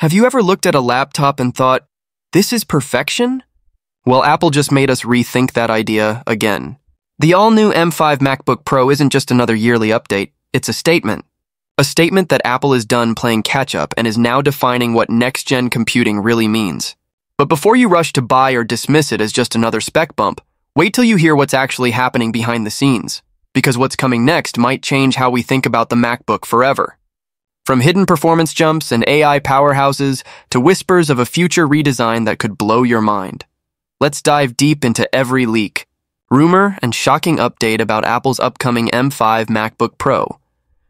Have you ever looked at a laptop and thought, this is perfection? Well, Apple just made us rethink that idea again. The all-new M5 MacBook Pro isn't just another yearly update, it's a statement. A statement that Apple is done playing catch-up and is now defining what next-gen computing really means. But before you rush to buy or dismiss it as just another spec bump, wait till you hear what's actually happening behind the scenes, because what's coming next might change how we think about the MacBook forever. From hidden performance jumps and AI powerhouses to whispers of a future redesign that could blow your mind. Let's dive deep into every leak, rumor, and shocking update about Apple's upcoming M5 MacBook Pro.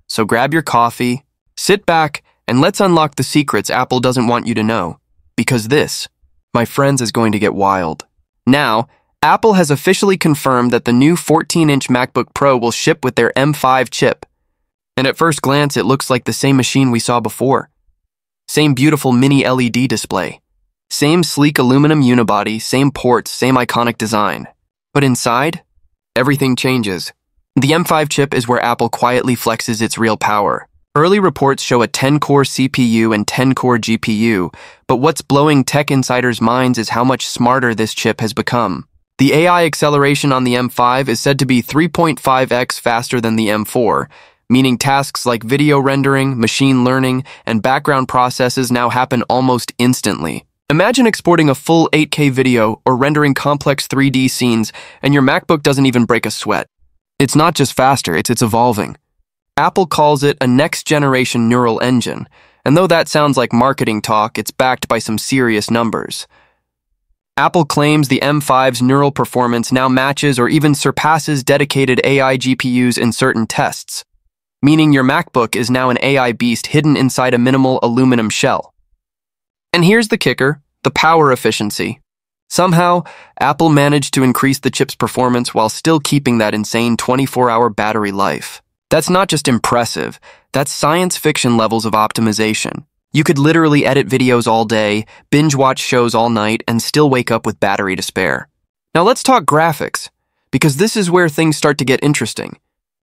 So grab your coffee, sit back, and let's unlock the secrets Apple doesn't want you to know. Because this, my friends, is going to get wild. Now, Apple has officially confirmed that the new 14-inch MacBook Pro will ship with their M5 chip. And at first glance, it looks like the same machine we saw before. Same beautiful mini-LED display. Same sleek aluminum unibody, same ports, same iconic design. But inside, everything changes. The M5 chip is where Apple quietly flexes its real power. Early reports show a 10-core CPU and 10-core GPU, but what's blowing tech insiders' minds is how much smarter this chip has become. The AI acceleration on the M5 is said to be 3.5x faster than the M4, meaning tasks like video rendering, machine learning, and background processes now happen almost instantly. Imagine exporting a full 8K video or rendering complex 3D scenes, and your MacBook doesn't even break a sweat. It's not just faster, it's evolving. Apple calls it a next-generation neural engine, and though that sounds like marketing talk, it's backed by some serious numbers. Apple claims the M5's neural performance now matches or even surpasses dedicated AI GPUs in certain tests, meaning your MacBook is now an AI beast hidden inside a minimal aluminum shell. And here's the kicker, the power efficiency. Somehow, Apple managed to increase the chip's performance while still keeping that insane 24-hour battery life. That's not just impressive, that's science fiction levels of optimization. You could literally edit videos all day, binge-watch shows all night, and still wake up with battery to spare. Now let's talk graphics, because this is where things start to get interesting.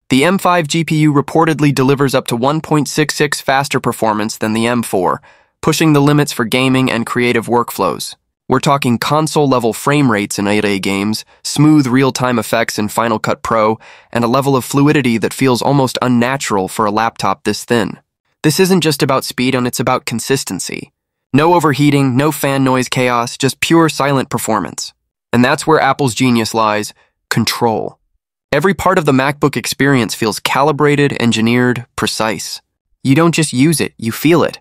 The M5 GPU reportedly delivers up to 1.66x faster performance than the M4, pushing the limits for gaming and creative workflows. We're talking console-level frame rates in 8A games, smooth real-time effects in Final Cut Pro, and a level of fluidity that feels almost unnatural for a laptop this thin. This isn't just about speed, and it's about consistency. No overheating, no fan noise chaos, just pure silent performance. And that's where Apple's genius lies, control. Every part of the MacBook experience feels calibrated, engineered, precise. You don't just use it, you feel it.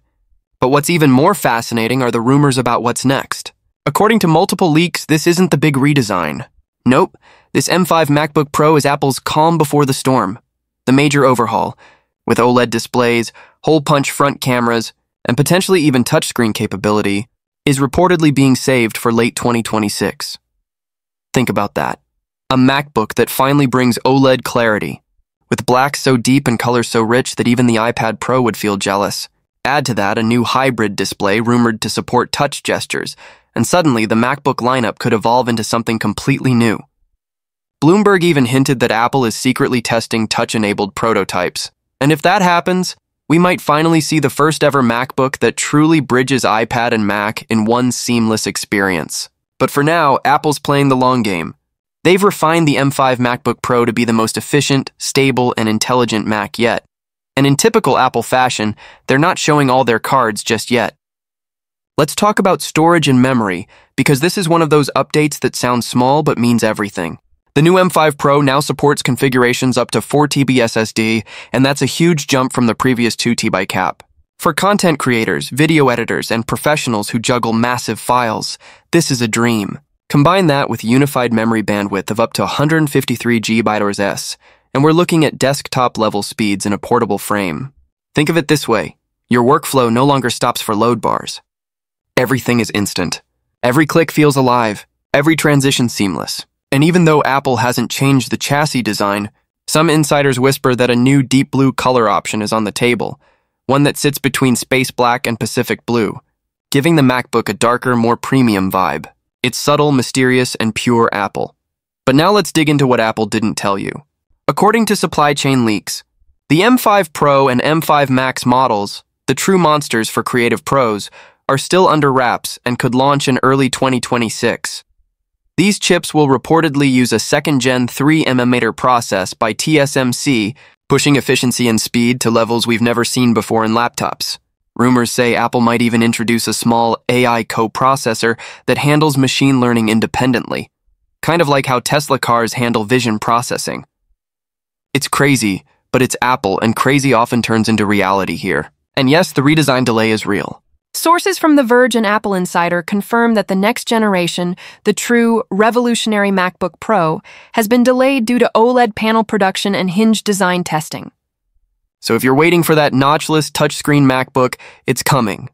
But what's even more fascinating are the rumors about what's next. According to multiple leaks, this isn't the big redesign. Nope, this M5 MacBook Pro is Apple's calm before the storm. The major overhaul, with OLED displays, hole-punch front cameras, and potentially even touchscreen capability, is reportedly being saved for late 2026. Think about that. A MacBook that finally brings OLED clarity, with black so deep and colors so rich that even the iPad Pro would feel jealous. Add to that a new hybrid display rumored to support touch gestures, and suddenly the MacBook lineup could evolve into something completely new. Bloomberg even hinted that Apple is secretly testing touch-enabled prototypes, and if that happens, we might finally see the first-ever MacBook that truly bridges iPad and Mac in one seamless experience. But for now, Apple's playing the long game. They've refined the M5 MacBook Pro to be the most efficient, stable, and intelligent Mac yet. And in typical Apple fashion, they're not showing all their cards just yet. Let's talk about storage and memory, because this is one of those updates that sounds small but means everything. The new M5 Pro now supports configurations up to 4TB SSD, and that's a huge jump from the previous 2TB cap. For content creators, video editors, and professionals who juggle massive files, this is a dream. Combine that with unified memory bandwidth of up to 153 GB/s, and we're looking at desktop-level speeds in a portable frame. Think of it this way. Your workflow no longer stops for load bars. Everything is instant. Every click feels alive. Every transition seamless. And even though Apple hasn't changed the chassis design, some insiders whisper that a new deep blue color option is on the table, one that sits between space black and Pacific blue, giving the MacBook a darker, more premium vibe. It's subtle, mysterious, and pure Apple. But now let's dig into what Apple didn't tell you. According to supply chain leaks, the M5 Pro and M5 Max models, the true monsters for creative pros, are still under wraps and could launch in early 2026. These chips will reportedly use a second-gen 3nm process by TSMC, pushing efficiency and speed to levels we've never seen before in laptops. Rumors say Apple might even introduce a small AI co-processor that handles machine learning independently, kind of like how Tesla cars handle vision processing. It's crazy, but it's Apple, and crazy often turns into reality here. And yes, the redesign delay is real. Sources from The Verge and Apple Insider confirm that the next generation, the true revolutionary MacBook Pro, has been delayed due to OLED panel production and hinge design testing. So if you're waiting for that notchless touchscreen MacBook, it's coming.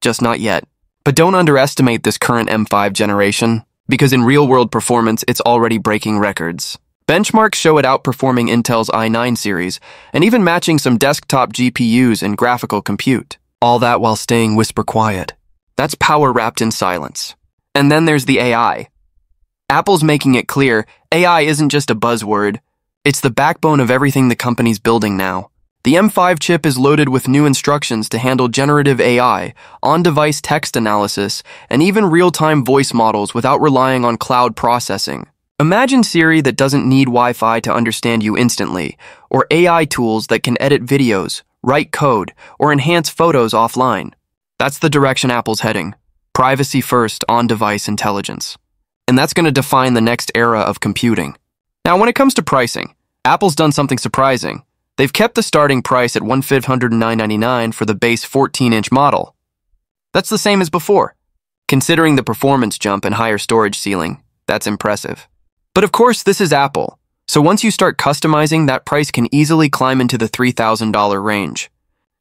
Just not yet. But don't underestimate this current M5 generation, because in real-world performance, it's already breaking records. Benchmarks show it outperforming Intel's i9 series, and even matching some desktop GPUs in graphical compute. All that while staying whisper quiet. That's power wrapped in silence. And then there's the AI. Apple's making it clear AI isn't just a buzzword. It's the backbone of everything the company's building now. The M5 chip is loaded with new instructions to handle generative AI, on-device text analysis, and even real-time voice models without relying on cloud processing. Imagine Siri that doesn't need Wi-Fi to understand you instantly, or AI tools that can edit videos, write code, or enhance photos offline. That's the direction Apple's heading. Privacy-first, on-device intelligence. And that's going to define the next era of computing. Now, when it comes to pricing, Apple's done something surprising. They've kept the starting price at $1,509.99 for the base 14-inch model. That's the same as before. Considering the performance jump and higher storage ceiling, that's impressive. But of course, this is Apple. So once you start customizing, that price can easily climb into the $3,000 range.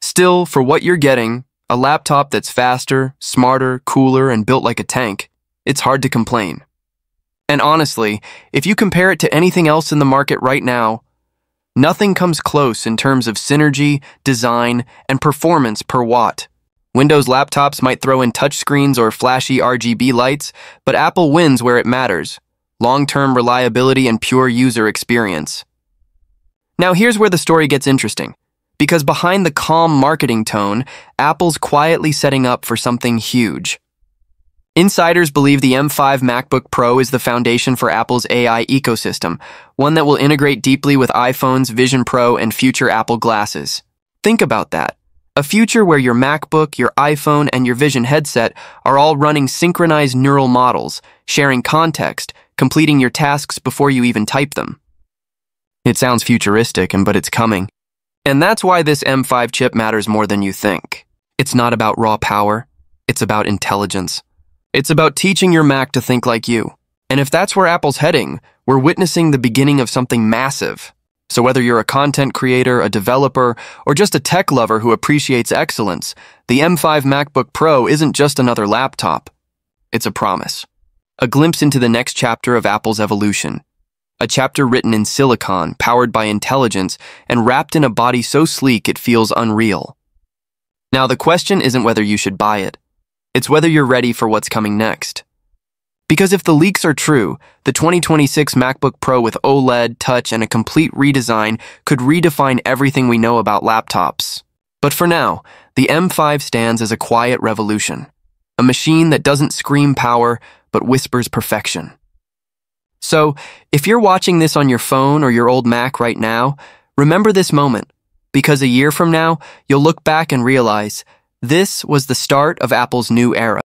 Still, for what you're getting, a laptop that's faster, smarter, cooler, and built like a tank, it's hard to complain. And honestly, if you compare it to anything else in the market right now, nothing comes close in terms of synergy, design, and performance per watt. Windows laptops might throw in touchscreens or flashy RGB lights, but Apple wins where it matters. Long-term reliability and pure user experience. Now here's where the story gets interesting, because behind the calm marketing tone, Apple's quietly setting up for something huge. Insiders believe the M5 MacBook Pro is the foundation for Apple's AI ecosystem, one that will integrate deeply with iPhones, Vision Pro, and future Apple glasses. Think about that. A future where your MacBook, your iPhone, and your Vision headset are all running synchronized neural models, sharing context, completing your tasks before you even type them. It sounds futuristic, but it's coming. And that's why this M5 chip matters more than you think. It's not about raw power. It's about intelligence. It's about teaching your Mac to think like you. And if that's where Apple's heading, we're witnessing the beginning of something massive. So whether you're a content creator, a developer, or just a tech lover who appreciates excellence, the M5 MacBook Pro isn't just another laptop. It's a promise. A glimpse into the next chapter of Apple's evolution. A chapter written in silicon, powered by intelligence, and wrapped in a body so sleek it feels unreal. Now the question isn't whether you should buy it. It's whether you're ready for what's coming next. Because if the leaks are true, the 2026 MacBook Pro with OLED, touch, and a complete redesign could redefine everything we know about laptops. But for now, the M5 stands as a quiet revolution. A machine that doesn't scream power, but whispers perfection. So, if you're watching this on your phone or your old Mac right now, remember this moment, because a year from now, you'll look back and realize this was the start of Apple's new era.